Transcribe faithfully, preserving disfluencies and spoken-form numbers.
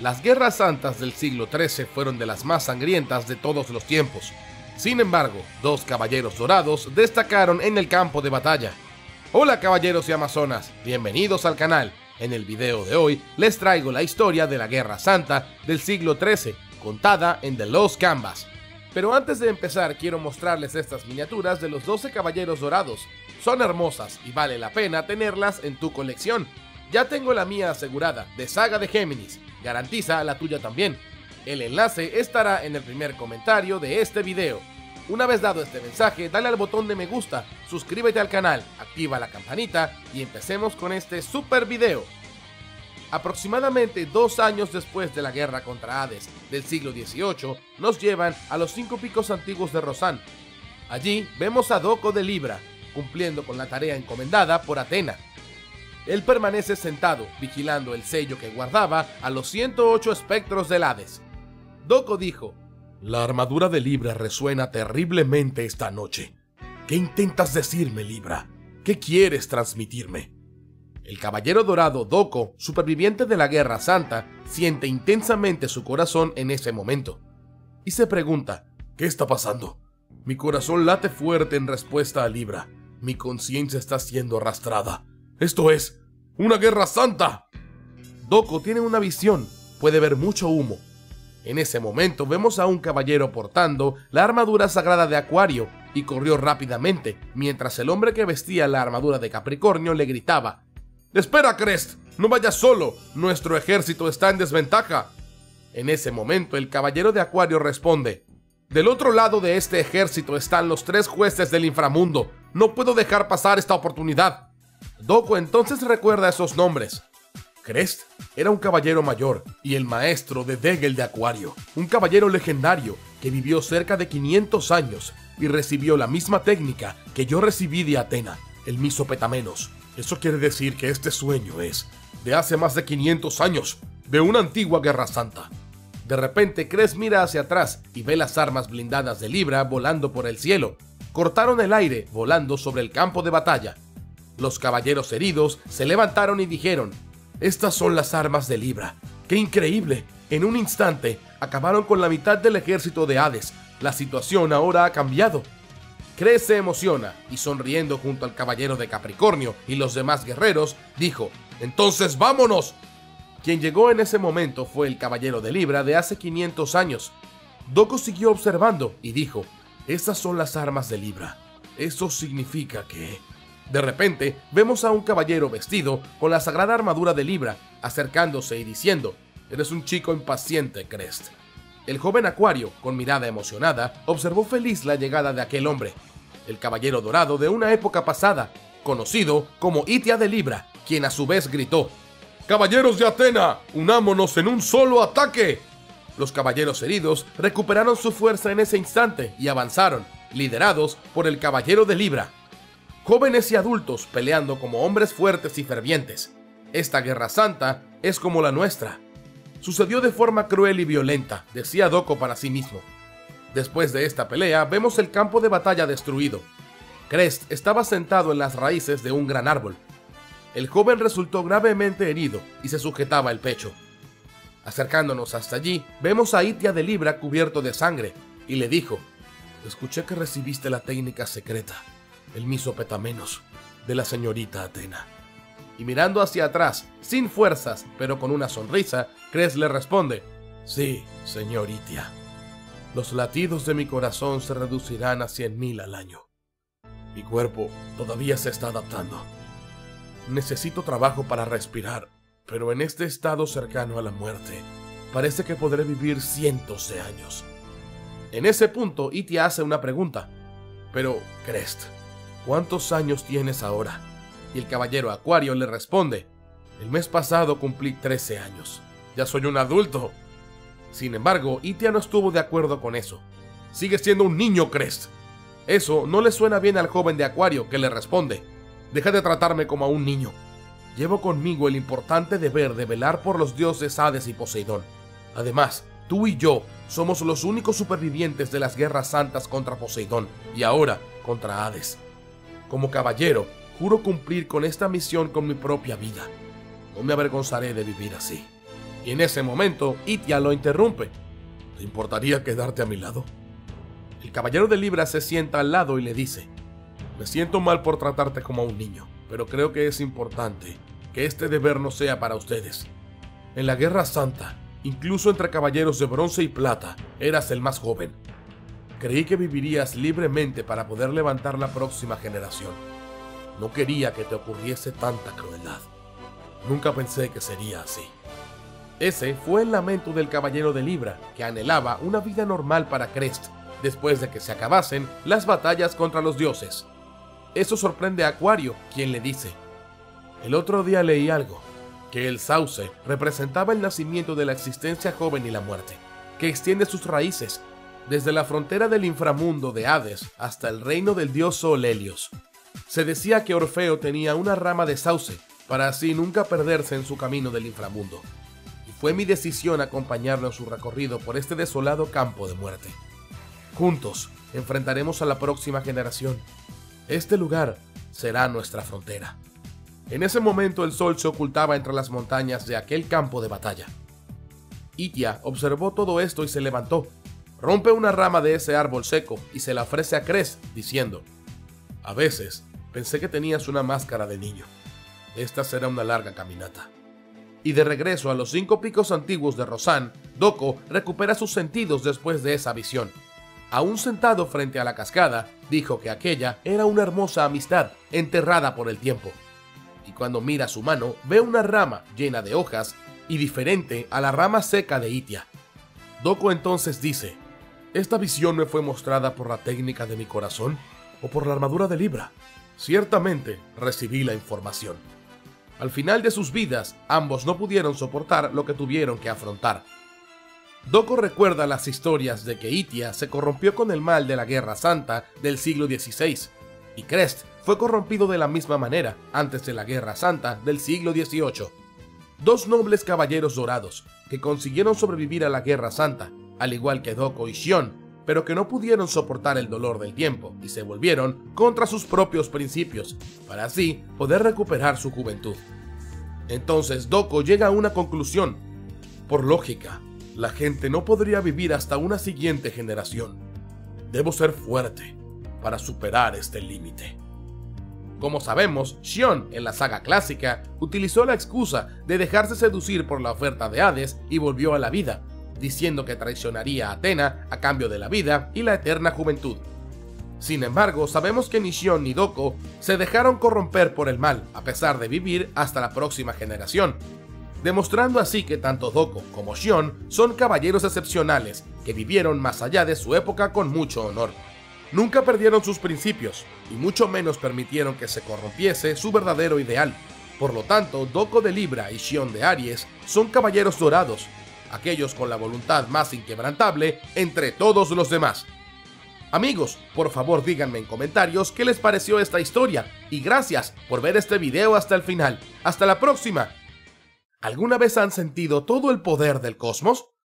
Las guerras santas del siglo trece fueron de las más sangrientas de todos los tiempos. Sin embargo, dos caballeros dorados destacaron en el campo de batalla. Hola caballeros y amazonas, bienvenidos al canal. En el video de hoy les traigo la historia de la Guerra Santa del siglo trece, contada en The Lost Canvas. Pero antes de empezar quiero mostrarles estas miniaturas de los doce caballeros dorados. Son hermosas y vale la pena tenerlas en tu colección. Ya tengo la mía asegurada, de Saga de Géminis, garantiza la tuya también. El enlace estará en el primer comentario de este video. Una vez dado este mensaje, dale al botón de me gusta, suscríbete al canal, activa la campanita y empecemos con este super video. Aproximadamente dos años después de la guerra contra Hades del siglo dieciocho, nos llevan a los cinco picos antiguos de Rosán. Allí vemos a Doko de Libra, cumpliendo con la tarea encomendada por Atena. Él permanece sentado, vigilando el sello que guardaba a los ciento ocho espectros del Hades. Doko dijo: «La armadura de Libra resuena terriblemente esta noche. ¿Qué intentas decirme, Libra? ¿Qué quieres transmitirme?». El caballero dorado Doko, superviviente de la Guerra Santa, siente intensamente su corazón en ese momento. Y se pregunta: «¿Qué está pasando? Mi corazón late fuerte en respuesta a Libra. Mi conciencia está siendo arrastrada. ¡Esto es una guerra santa!». Doko tiene una visión, puede ver mucho humo. En ese momento vemos a un caballero portando la armadura sagrada de Acuario y corrió rápidamente, mientras el hombre que vestía la armadura de Capricornio le gritaba: «¡Espera, Crest! ¡No vayas solo! ¡Nuestro ejército está en desventaja!». En ese momento el caballero de Acuario responde: «Del otro lado de este ejército están los tres jueces del inframundo. No puedo dejar pasar esta oportunidad». Doko entonces recuerda esos nombres. Crest era un caballero mayor y el maestro de Degel de Acuario, un caballero legendario que vivió cerca de quinientos años y recibió la misma técnica que yo recibí de Atena, el misopetamenos. Eso quiere decir que este sueño es de hace más de quinientos años, de una antigua guerra santa. De repente Crest mira hacia atrás y ve las armas blindadas de Libra volando por el cielo. Cortaron el aire volando sobre el campo de batalla. Los caballeros heridos se levantaron y dijeron: «Estas son las armas de Libra. ¡Qué increíble! En un instante acabaron con la mitad del ejército de Hades. La situación ahora ha cambiado». Crest se emociona y, sonriendo junto al caballero de Capricornio y los demás guerreros, dijo: «¡Entonces vámonos!». Quien llegó en ese momento fue el caballero de Libra de hace quinientos años. Doko siguió observando y dijo: «Estas son las armas de Libra. Eso significa que…». De repente, vemos a un caballero vestido con la sagrada armadura de Libra, acercándose y diciendo: «Eres un chico impaciente, Crest». El joven Acuario, con mirada emocionada, observó feliz la llegada de aquel hombre, el caballero dorado de una época pasada, conocido como Itia de Libra, quien a su vez gritó: «¡Caballeros de Atena, unámonos en un solo ataque!». Los caballeros heridos recuperaron su fuerza en ese instante y avanzaron, liderados por el caballero de Libra. Jóvenes y adultos peleando como hombres fuertes y fervientes. Esta guerra santa es como la nuestra. Sucedió de forma cruel y violenta, decía Doko para sí mismo. Después de esta pelea, vemos el campo de batalla destruido. Crest estaba sentado en las raíces de un gran árbol. El joven resultó gravemente herido y se sujetaba el pecho. Acercándonos hasta allí, vemos a Itia de Libra cubierto de sangre y le dijo: «Escuché que recibiste la técnica secreta, el misopetamenos, de la señorita Atena». Y mirando hacia atrás, sin fuerzas, pero con una sonrisa, Crest le responde: «Sí, señorita. Los latidos de mi corazón se reducirán a cien mil al año. Mi cuerpo todavía se está adaptando. Necesito trabajo para respirar, pero en este estado cercano a la muerte, parece que podré vivir cientos de años». En ese punto, Itia hace una pregunta: «Pero, Crest, ¿cuántos años tienes ahora?». Y el caballero Acuario le responde: «El mes pasado cumplí trece años. Ya soy un adulto». Sin embargo, Itia no estuvo de acuerdo con eso. «Sigue siendo un niño, Crest». Eso no le suena bien al joven de Acuario, que le responde: «Deja de tratarme como a un niño. Llevo conmigo el importante deber de velar por los dioses Hades y Poseidón. Además, tú y yo somos los únicos supervivientes de las guerras santas contra Poseidón y ahora contra Hades. Como caballero, juro cumplir con esta misión con mi propia vida. No me avergonzaré de vivir así». y en ese momento Itia lo interrumpe. ¿Te importaría quedarte a mi lado? El caballero de Libra se sienta al lado y le dice: me siento mal por tratarte como a un niño, pero creo que es importante que este deber no sea para ustedes. En la Guerra Santa, incluso entre caballeros de bronce y plata, eras el más joven. Creí que vivirías libremente para poder levantar la próxima generación. No quería que te ocurriese tanta crueldad. Nunca pensé que sería así. Ese fue el lamento del caballero de Libra, que anhelaba una vida normal para Crest, después de que se acabasen las batallas contra los dioses. Eso sorprende a Acuario, quien le dice: el otro día leí algo, que el sauce representaba el nacimiento de la existencia joven y la muerte, que extiende sus raíces desde la frontera del inframundo de Hades hasta el reino del dios Sol Helios. Se decía que Orfeo tenía una rama de sauce, para así nunca perderse en su camino del inframundo. Y fue mi decisión acompañarlo en su recorrido por este desolado campo de muerte. Juntos enfrentaremos a la próxima generación. Este lugar será nuestra frontera. En ese momento el sol se ocultaba entre las montañas de aquel campo de batalla. Itia observó todo esto y se levantó. Rompe una rama de ese árbol seco y se la ofrece a Crest, diciendo: a veces pensé que tenías una máscara de niño. Esta será una larga caminata. Y de regreso a los cinco picos antiguos de Rosán, Doko recupera sus sentidos después de esa visión. Aún sentado frente a la cascada, dijo que aquella era una hermosa amistad enterrada por el tiempo. Y cuando mira a su mano, ve una rama llena de hojas y diferente a la rama seca de Itia. Doko entonces dice: ¿esta visión me fue mostrada por la técnica de mi corazón o por la armadura de Libra? Ciertamente recibí la información. Al final de sus vidas, ambos no pudieron soportar lo que tuvieron que afrontar. Doko recuerda las historias de que Itia se corrompió con el mal de la Guerra Santa del siglo dieciséis, y Crest fue corrompido de la misma manera antes de la Guerra Santa del siglo dieciocho. Dos nobles caballeros dorados que consiguieron sobrevivir a la Guerra Santa, al igual que Doko y Shion, pero que no pudieron soportar el dolor del tiempo y se volvieron contra sus propios principios, para así poder recuperar su juventud. Entonces Doko llega a una conclusión. Por lógica, la gente no podría vivir hasta una siguiente generación. Debo ser fuerte para superar este límite. Como sabemos, Shion, en la saga clásica, utilizó la excusa de dejarse seducir por la oferta de Hades y volvió a la vida, diciendo que traicionaría a Atena a cambio de la vida y la eterna juventud. Sin embargo, sabemos que ni Shion ni Doko se dejaron corromper por el mal, a pesar de vivir hasta la próxima generación, demostrando así que tanto Doko como Shion son caballeros excepcionales que vivieron más allá de su época con mucho honor. Nunca perdieron sus principios, y mucho menos permitieron que se corrompiese su verdadero ideal. Por lo tanto, Doko de Libra y Shion de Aries son caballeros dorados, aquellos con la voluntad más inquebrantable entre todos los demás. Amigos, por favor díganme en comentarios qué les pareció esta historia, y gracias por ver este video hasta el final. ¡Hasta la próxima! ¿Alguna vez han sentido todo el poder del cosmos?